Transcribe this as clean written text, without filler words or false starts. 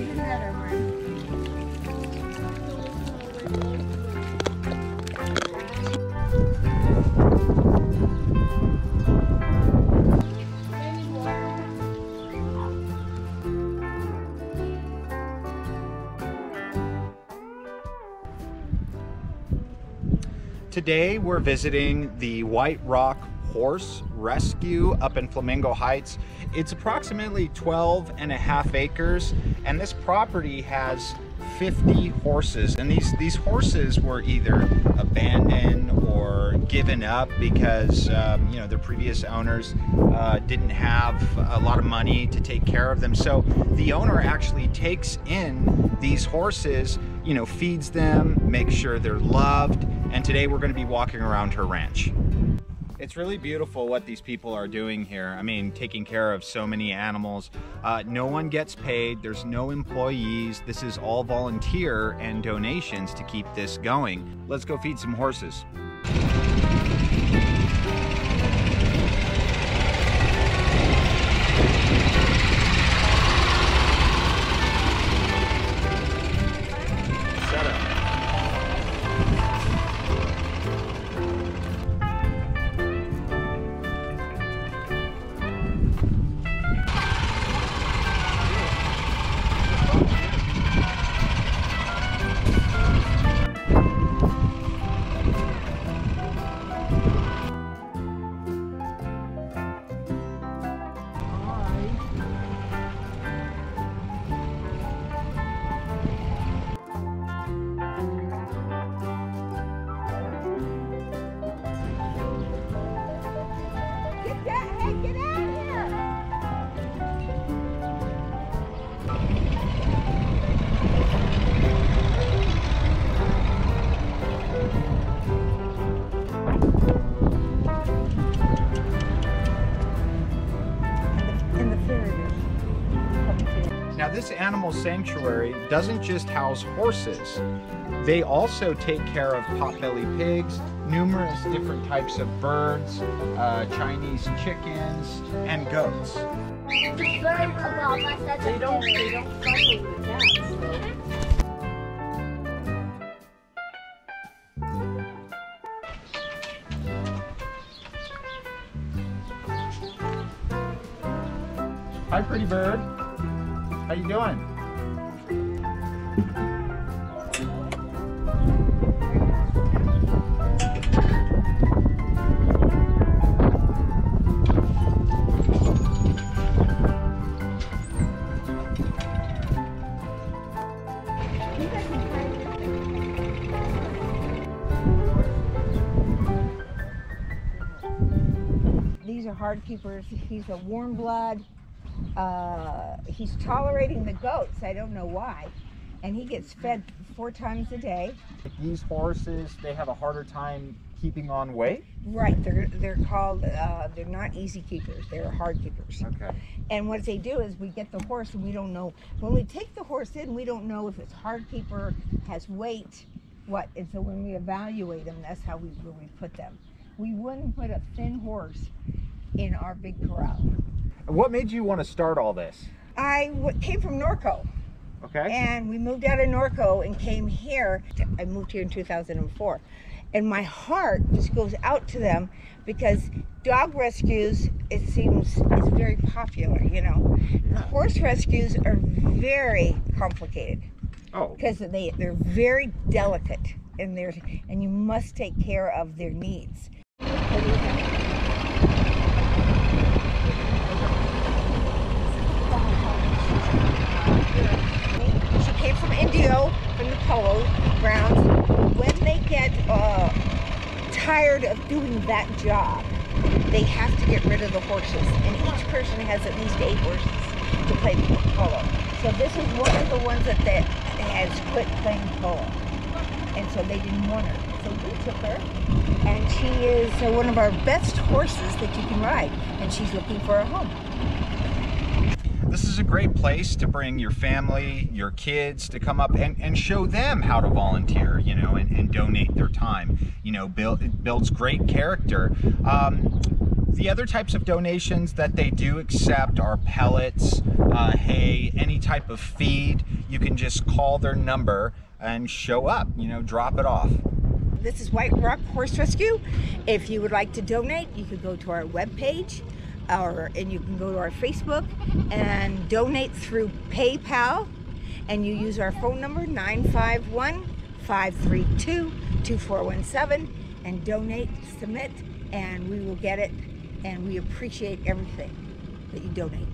Even the other one. Today we're visiting the White Rock Horse Rescue up in Flamingo Heights. It's approximately 12.5 acres, and this property has 50 horses, and these horses were either abandoned or given up because you know, their previous owners didn't have a lot of money to take care of them. So the owner actually takes in these horses, you know, feeds them, makes sure they're loved, and today we're going to be walking around her ranch. It's really beautiful what these people are doing here. I mean, taking care of so many animals. No one gets paid, there's no employees. This is all volunteer and donations to keep this going. Let's go feed some horses. This animal sanctuary doesn't just house horses. They also take care of potbelly pigs, numerous different types of birds, Chinese chickens, and goats. They don't fuck with the cats. Hi, pretty bird. How you doing? These are hard keepers. He's a warm blood. He's tolerating the goats, I don't know why, and he gets fed 4 times a day. These horses, they have a harder time keeping on weight? Right, they're called, they're not easy keepers, they're hard keepers. Okay. And what they do is we get the horse and we don't know, when we take the horse in, we don't know if it's hard keeper, has weight, what, and so when we evaluate them, that's how we really put them. We wouldn't put a thin horse in our big corral. What made you want to start all this? I came from Norco. Okay. And we moved out of Norco and came here. I moved here in 2004. And my heart just goes out to them because dog rescues, it seems, is very popular, you know. Yeah. Horse rescues are very complicated. Oh. Because they're very delicate and you must take care of their needs. From the polo grounds, when they get tired of doing that job, they have to get rid of the horses, and each person has at least 8 horses to play polo. So this is one of the ones that has quit playing polo, and so they didn't want her. So we took her, and she is one of our best horses that you can ride, and she's looking for a home. This is a great place to bring your family, your kids, to come up and show them how to volunteer, you know, and donate their time. You know, it builds great character. The other types of donations that they do accept are pellets, hay, any type of feed. You can just call their number and show up, you know, drop it off. This is White Rock Horse Rescue. If you would like to donate, you can go to our webpage and you can go to our Facebook and donate through PayPal, and you use our phone number 951-532-2417 and donate, submit, and we will get it, and we appreciate everything that you donate.